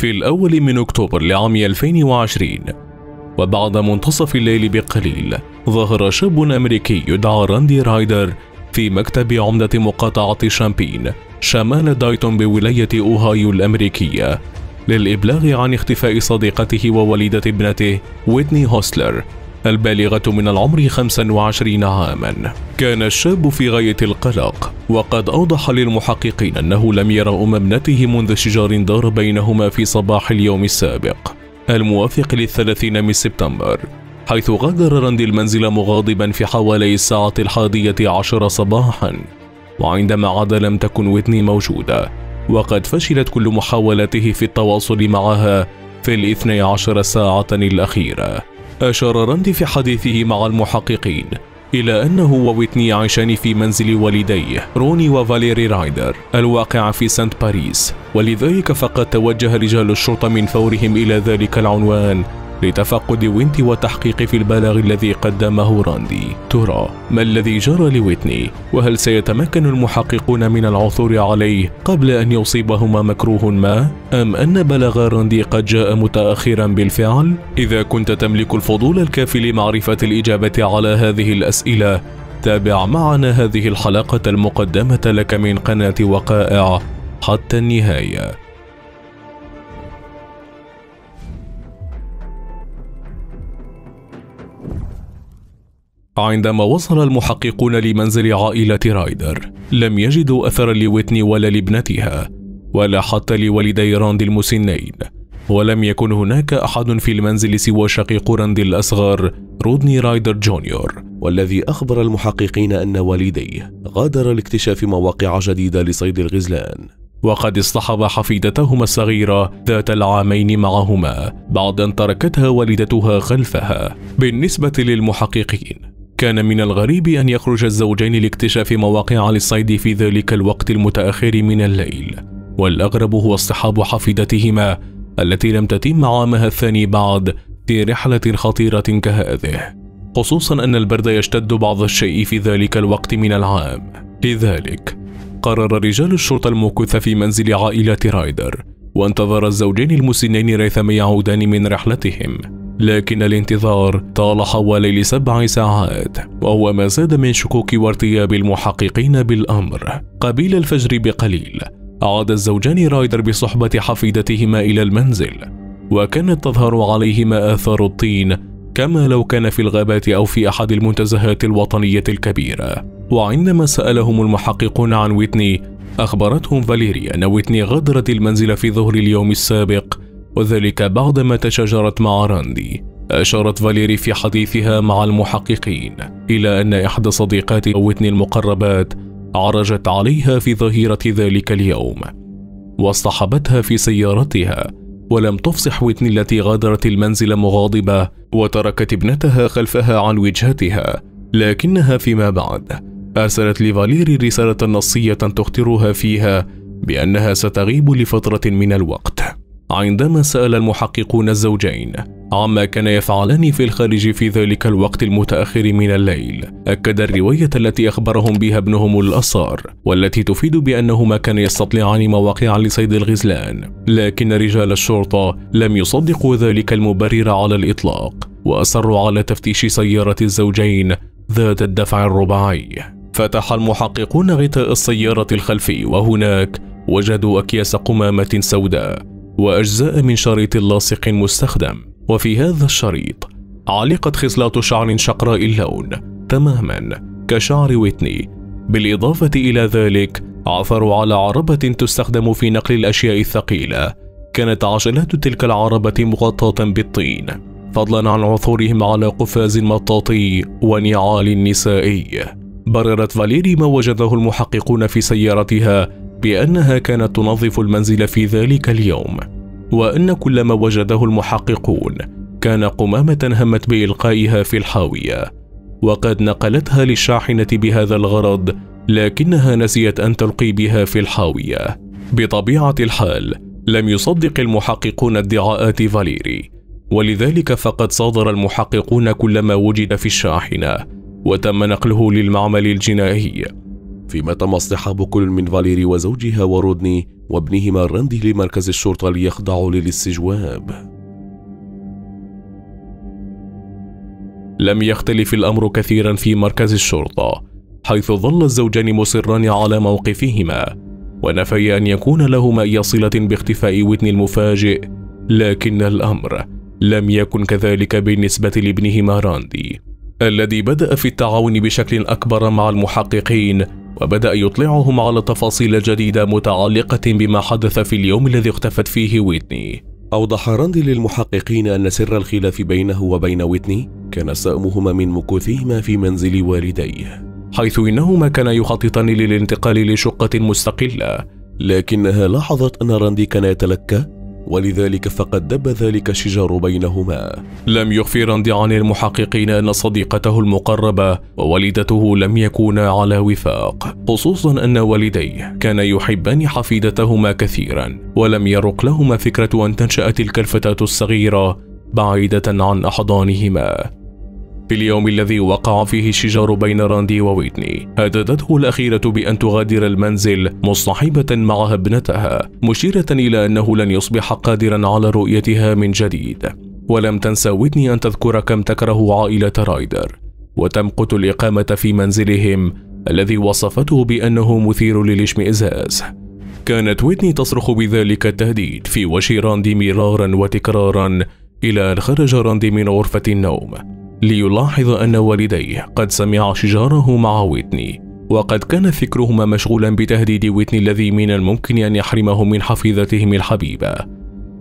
في الأول من أكتوبر لعام 2020، وبعد منتصف الليل بقليل ظهر شاب أمريكي يدعى راندي رايدر في مكتب عمدة مقاطعة شامبين شمال دايتون بولاية أوهايو الأمريكية للإبلاغ عن اختفاء صديقته ووليدة ابنته ويتني هوسلر البالغة من العمر 25 عاما. كان الشاب في غاية القلق، وقد أوضح للمحققين أنه لم يرى ابنته منذ شجار دار بينهما في صباح اليوم السابق الموافق لل30 من سبتمبر، حيث غادر راندي المنزل مغاضبا في حوالي الساعة 11:10 صباحا، وعندما عاد لم تكن ويتني موجودة، وقد فشلت كل محاولاته في التواصل معها في 12 ساعة الأخيرة. أشار راندي في حديثه مع المحققين إلى أنه وويتني يعيشان في منزل والديه روني وفاليري رايدر الواقع في سانت باريس، ولذلك فقد توجه رجال الشرطة من فورهم إلى ذلك العنوان لتفقد ويتني والتحقيق في البلاغ الذي قدمه راندي. ترى ما الذي جرى لويتني؟ وهل سيتمكن المحققون من العثور عليه قبل أن يصيبهما مكروه ما؟ أم أن بلاغ راندي قد جاء متأخرا بالفعل؟ إذا كنت تملك الفضول الكافي لمعرفة الإجابة على هذه الأسئلة، تابع معنا هذه الحلقة المقدمة لك من قناة وقائع حتى النهاية. عندما وصل المحققون لمنزل عائلة رايدر، لم يجدوا أثرا لويتني ولا لابنتها، ولا حتى لوالدي راندي المسنين، ولم يكن هناك أحد في المنزل سوى شقيق راندي الأصغر رودني رايدر جونيور، والذي أخبر المحققين أن والديه غادر لاكتشاف مواقع جديدة لصيد الغزلان، وقد اصطحب حفيدتهما الصغيرة ذات العامين معهما بعد أن تركتها والدتها خلفها. بالنسبة للمحققين، كان من الغريب أن يخرج الزوجين لاكتشاف مواقع للصيد في ذلك الوقت المتأخر من الليل، والأغرب هو اصطحاب حفيدتهما التي لم تتم عامها الثاني بعد في رحلة خطيرة كهذه، خصوصا أن البرد يشتد بعض الشيء في ذلك الوقت من العام. لذلك قرر رجال الشرطة المكوث في منزل عائلة رايدر وانتظر الزوجين المسنين ريثما يعودان من رحلتهم، لكن الانتظار طال حوالي 7 ساعات، وهو ما زاد من شكوك وارتياب المحققين بالأمر. قبيل الفجر بقليل عاد الزوجان رايدر بصحبة حفيدتهما إلى المنزل، وكانت تظهر عليهما آثار الطين كما لو كان في الغابات أو في أحد المنتزهات الوطنية الكبيرة. وعندما سألهم المحققون عن ويتني، أخبرتهم فاليري أن ويتني غادرت المنزل في ظهر اليوم السابق، وذلك بعدما تشاجرت مع راندي. أشارت فاليري في حديثها مع المحققين إلى أن إحدى صديقات ويتني المقربات عرجت عليها في ظهيرة ذلك اليوم واصطحبتها في سيارتها، ولم تفصح ويتني التي غادرت المنزل مغاضبة وتركت ابنتها خلفها عن وجهتها، لكنها فيما بعد أرسلت لفاليري رسالة نصية تخطرها فيها بأنها ستغيب لفترة من الوقت. عندما سأل المحققون الزوجين عما كان يفعلان في الخارج في ذلك الوقت المتأخر من الليل، أكد الرواية التي أخبرهم بها ابنهم الأصغر والتي تفيد بأنهما كانا يستطلعان مواقع لصيد الغزلان، لكن رجال الشرطة لم يصدقوا ذلك المبرر على الإطلاق، وأصروا على تفتيش سيارة الزوجين ذات الدفع الرباعي. فتح المحققون غطاء السيارة الخلفي، وهناك وجدوا أكياس قمامة سوداء وأجزاء من شريط لاصق مستخدم، وفي هذا الشريط علقت خصلات شعر شقراء اللون تماما كشعر ويتني. بالإضافة إلى ذلك عثروا على عربة تستخدم في نقل الأشياء الثقيلة، كانت عجلات تلك العربة مغطاة بالطين، فضلا عن عثورهم على قفاز مطاطي ونعال نسائي. بررت فاليري ما وجده المحققون في سيارتها بأنها كانت تنظف المنزل في ذلك اليوم، وأن كل ما وجده المحققون كان قمامة همت بإلقائها في الحاوية، وقد نقلتها للشاحنة بهذا الغرض، لكنها نسيت أن تلقي بها في الحاوية. بطبيعة الحال لم يصدق المحققون ادعاءات فاليري، ولذلك فقد صادر المحققون كل ما وجد في الشاحنة وتم نقله للمعمل الجنائي، فيما تم اصطحاب كل من فاليري وزوجها ورودني وابنهما راندي لمركز الشرطة ليخضعوا للاستجواب. لم يختلف الأمر كثيرا في مركز الشرطة، حيث ظل الزوجان مصران على موقفهما ونفي أن يكون لهما أي صلة باختفاء ويتني المفاجئ، لكن الأمر لم يكن كذلك بالنسبة لابنهما راندي الذي بدأ في التعاون بشكل أكبر مع المحققين وبدأ يطلعهم على تفاصيل جديدة متعلقة بما حدث في اليوم الذي اختفت فيه ويتني. أوضح راندي للمحققين أن سر الخلاف بينه وبين ويتني كان سأمهما من مكوثهما في منزل والديه، حيث إنهما كانا يخططان للانتقال لشقة مستقلة، لكنها لاحظت أن راندي كان يتلكى ولذلك فقد دب ذلك الشجار بينهما. لم يخفي راندي عن المحققين أن صديقته المقربة ووالدته لم يكونا على وفاق، خصوصا أن والديه كانا يحبان حفيدتهما كثيرا ولم يرق لهما فكرة أن تنشأ تلك الفتاة الصغيرة بعيدة عن أحضانهما. في اليوم الذي وقع فيه الشجار بين راندي وويتني، هددته الأخيرة بأن تغادر المنزل مصطحبة معها ابنتها، مشيرة إلى أنه لن يصبح قادرا على رؤيتها من جديد. ولم تنسى ويتني أن تذكر كم تكره عائلة رايدر وتمقت الإقامة في منزلهم الذي وصفته بأنه مثير للاشمئزاز. كانت ويتني تصرخ بذلك التهديد في وجه راندي مرارا وتكرارا، إلى أن خرج راندي من غرفة النوم ليلاحظ أن والديه قد سمع شجاره مع ويتني، وقد كان فكرهما مشغولا بتهديد ويتني الذي من الممكن أن يحرمهم من حفيدتهم الحبيبة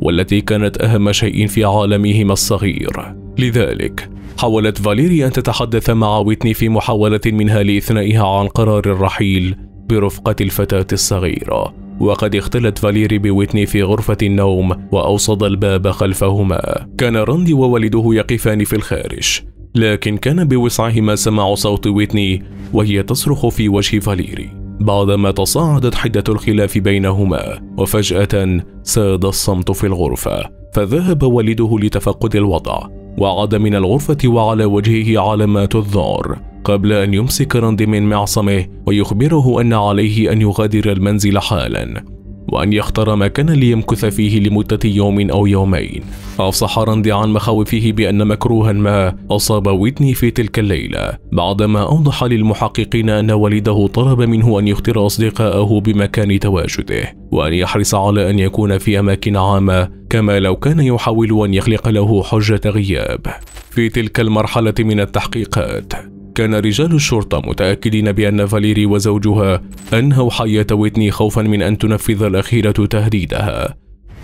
والتي كانت أهم شيء في عالمهما الصغير. لذلك حاولت فاليري أن تتحدث مع ويتني في محاولة منها لإثنائها عن قرار الرحيل برفقة الفتاة الصغيرة، وقد اختلت فاليري بويتني في غرفة النوم وأوصد الباب خلفهما. كان راندي ووالده يقفان في الخارج، لكن كان بوسعهما سماع صوت ويتني وهي تصرخ في وجه فاليري بعدما تصاعدت حدة الخلاف بينهما. وفجأة ساد الصمت في الغرفة، فذهب والده لتفقد الوضع وعاد من الغرفة وعلى وجهه علامات الذعر، قبل أن يمسك راندي من معصمه ويخبره أن عليه أن يغادر المنزل حالا وأن يختار مكانا ليمكث فيه لمدة يوم أو يومين. أفصح راندي عن مخاوفه بأن مكروها ما أصاب ويتني في تلك الليلة، بعدما أوضح للمحققين أن والده طلب منه أن يختار أصدقائه بمكان تواجده وأن يحرص على أن يكون في أماكن عامة، كما لو كان يحاول أن يخلق له حجة غياب. في تلك المرحلة من التحقيقات كان رجال الشرطة متأكدين بأن فاليري وزوجها أنهوا حياة ويتني خوفا من أن تنفذ الأخيرة تهديدها،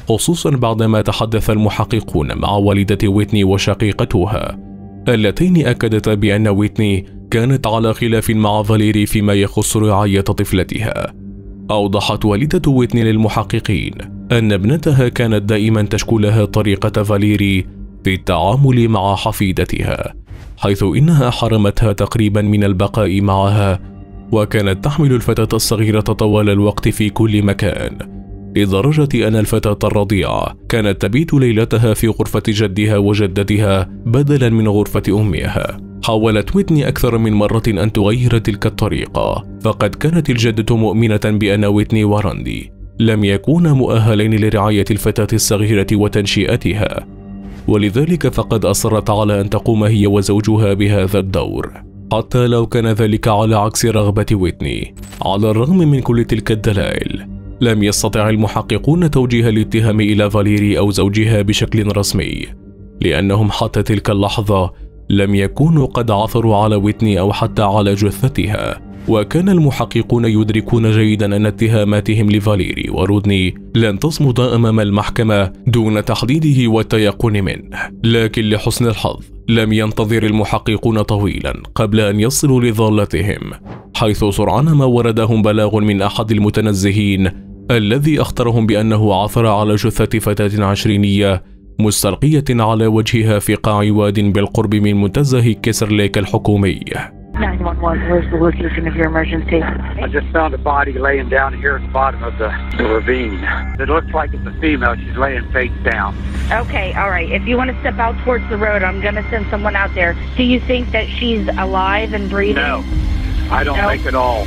خصوصا بعدما تحدث المحققون مع والدة ويتني وشقيقتها اللتين أكدتا بأن ويتني كانت على خلاف مع فاليري فيما يخص رعاية طفلتها. أوضحت والدة ويتني للمحققين أن ابنتها كانت دائما تشكو لها طريقة فاليري في التعامل مع حفيدتها، حيث إنها حرمتها تقريبا من البقاء معها، وكانت تحمل الفتاة الصغيرة طوال الوقت في كل مكان، لدرجة أن الفتاة الرضيعة كانت تبيت ليلتها في غرفة جدها وجدتها بدلا من غرفة أمها. حاولت ويتني أكثر من مرة أن تغير تلك الطريقة، فقد كانت الجدة مؤمنة بأن ويتني وراندي لم يكونا مؤهلين لرعاية الفتاة الصغيرة وتنشئتها، ولذلك فقد أصرت على أن تقوم هي وزوجها بهذا الدور حتى لو كان ذلك على عكس رغبة ويتني. على الرغم من كل تلك الدلائل لم يستطع المحققون توجيه الاتهام إلى فاليري أو زوجها بشكل رسمي، لأنهم حتى تلك اللحظة لم يكونوا قد عثروا على ويتني أو حتى على جثتها. وكان المحققون يدركون جيدا أن اتهاماتهم لفاليري ورودني لن تصمد أمام المحكمة دون تحديده والتيقن منه، لكن لحسن الحظ لم ينتظر المحققون طويلا قبل أن يصلوا لضالتهم، حيث سرعان ما وردهم بلاغ من أحد المتنزهين الذي أخطرهم بأنه عثر على جثة فتاة عشرينية مستلقية على وجهها في قاع واد بالقرب من منتزه كيسرليك الحكومي. 911, where's the location of your emergency? I just found a body laying down here at the bottom of the ravine. It looks like it's a female. She's laying face down. Okay, all right. If you want to step out towards the road, I'm going to send someone out there. Do you think that she's alive and breathing? No, I don't think at all.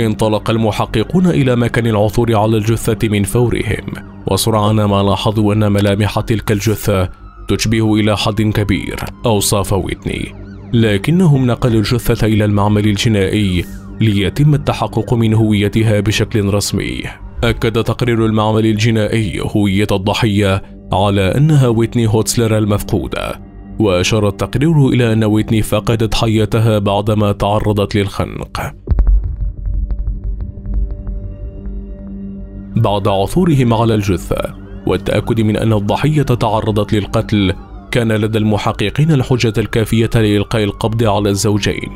انطلق المحققون إلى مكان العثور على الجثة من فورهم، وسرعان ما لاحظوا أن ملامح تلك الجثة تشبه إلى حد كبير أوصاف ويتني، لكنهم نقلوا الجثة إلى المعمل الجنائي ليتم التحقق من هويتها بشكل رسمي. أكد تقرير المعمل الجنائي هوية الضحية على أنها ويتني هوتسلر المفقودة، وأشار التقرير إلى أن ويتني فقدت حياتها بعدما تعرضت للخنق. بعد عثورهم على الجثة والتأكد من أن الضحية تعرضت للقتل، كان لدى المحققين الحجة الكافية لإلقاء القبض على الزوجين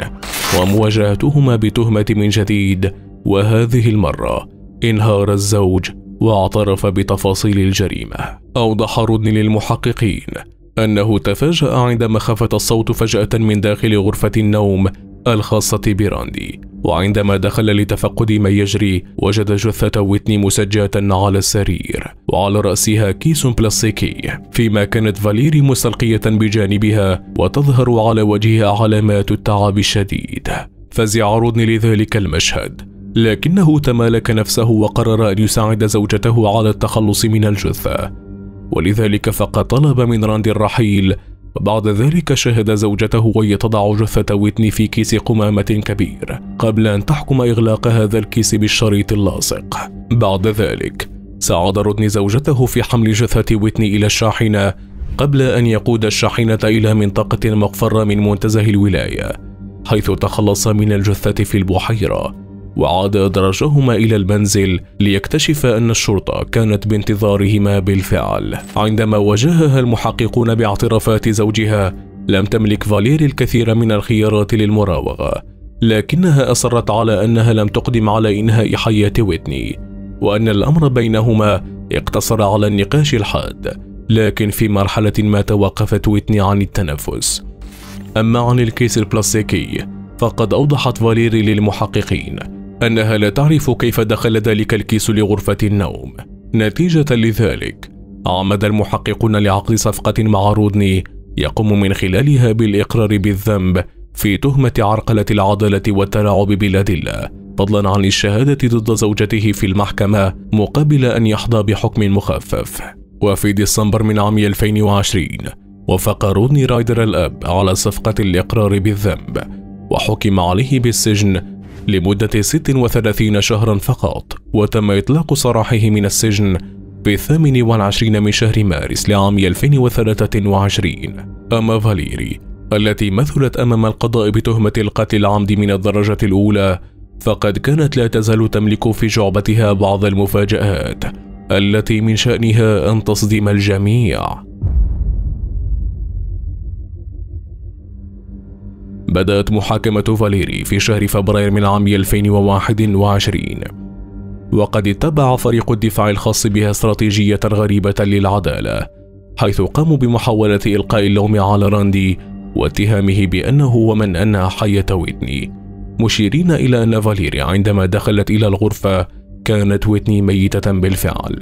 ومواجهتهما بتهمة من جديد، وهذه المرة انهار الزوج واعترف بتفاصيل الجريمة. أوضح رودني للمحققين أنه تفاجأ عندما خفت الصوت فجأة من داخل غرفة النوم الخاصة براندي، وعندما دخل لتفقد ما يجري وجد جثة ويتني مسجاة على السرير وعلى رأسها كيس بلاستيكي، فيما كانت فاليري مستلقية بجانبها وتظهر على وجهها علامات التعب الشديد. فزع رودني لذلك المشهد، لكنه تمالك نفسه وقرر أن يساعد زوجته على التخلص من الجثة، ولذلك فقد طلب من راندي الرحيل. وبعد ذلك شاهد زوجته وهي تضع جثة ويتني في كيس قمامة كبير قبل أن تحكم إغلاق هذا الكيس بالشريط اللاصق. بعد ذلك ساعد رودني زوجته في حمل جثة ويتني إلى الشاحنة قبل أن يقود الشاحنة إلى منطقة مقفرة من منتزه الولاية، حيث تخلص من الجثة في البحيرة، وعاد أدراجهما إلى المنزل ليكتشف أن الشرطة كانت بانتظارهما بالفعل. عندما واجهها المحققون باعترافات زوجها، لم تملك فاليري الكثير من الخيارات للمراوغة، لكنها أصرت على أنها لم تقدم على إنهاء حياة ويتني، وأن الأمر بينهما اقتصر على النقاش الحاد، لكن في مرحلة ما توقفت ويتني عن التنفس. أما عن الكيس البلاستيكي، فقد أوضحت فاليري للمحققين أنها لا تعرف كيف دخل ذلك الكيس لغرفة النوم. نتيجة لذلك عمد المحققون لعقد صفقة مع رودني يقوم من خلالها بالإقرار بالذنب في تهمة عرقلة العدالة والتلاعب بالأدلة، فضلا عن الشهادة ضد زوجته في المحكمة مقابل أن يحظى بحكم مخفف. وفي ديسمبر من عام 2020 وافق رودني رايدر الأب على صفقة الإقرار بالذنب، وحكم عليه بالسجن لمدة 36 شهرا فقط، وتم إطلاق سراحه من السجن في 28 من شهر مارس لعام 2023. أما فاليري التي مثلت أمام القضاء بتهمة القتل العمد من الدرجة الأولى، فقد كانت لا تزال تملك في جعبتها بعض المفاجآت التي من شأنها أن تصدم الجميع. بدأت محاكمة فاليري في شهر فبراير من عام 2021، وقد اتبع فريق الدفاع الخاص بها استراتيجية غريبة للعدالة، حيث قاموا بمحاولة إلقاء اللوم على راندي واتهامه بأنه هو من أنهى حياة ويتني، مشيرين إلى أن فاليري عندما دخلت إلى الغرفة كانت ويتني ميتة بالفعل.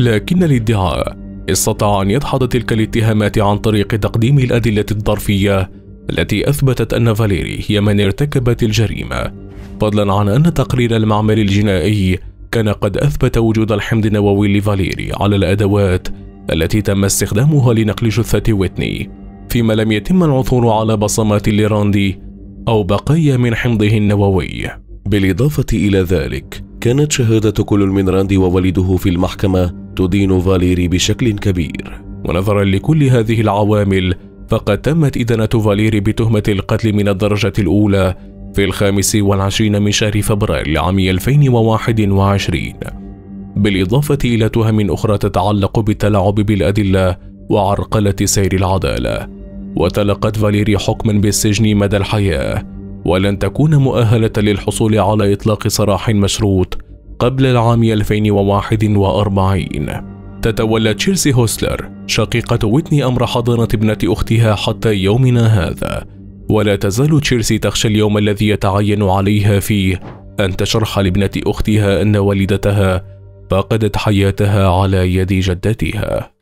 لكن الادعاء استطاع أن يدحض تلك الاتهامات عن طريق تقديم الأدلة الظرفية التي أثبتت أن فاليري هي من ارتكبت الجريمة، فضلا عن أن تقرير المعمل الجنائي كان قد أثبت وجود الحمض النووي لفاليري على الأدوات التي تم استخدامها لنقل جثة ويتني، فيما لم يتم العثور على بصمات لراندي أو بقايا من حمضه النووي. بالإضافة إلى ذلك، كانت شهادة كل من راندي ووالده في المحكمة تدين فاليري بشكل كبير. ونظرا لكل هذه العوامل، فقد تمت إدانة فاليري بتهمة القتل من الدرجة الأولى في 25 من شهر فبراير لعام 2021، بالإضافة إلى تهم أخرى تتعلق بالتلاعب بالأدلة وعرقلة سير العدالة. وتلقت فاليري حكما بالسجن مدى الحياة، ولن تكون مؤهلة للحصول على إطلاق سراح مشروط قبل العام 2041. تتولى تشيلسي هوسلر شقيقة ويتني أمر حضانة ابنة أختها حتى يومنا هذا، ولا تزال تشيلسي تخشى اليوم الذي يتعين عليها فيه أن تشرح لابنة أختها أن والدتها فقدت حياتها على يد جدتها.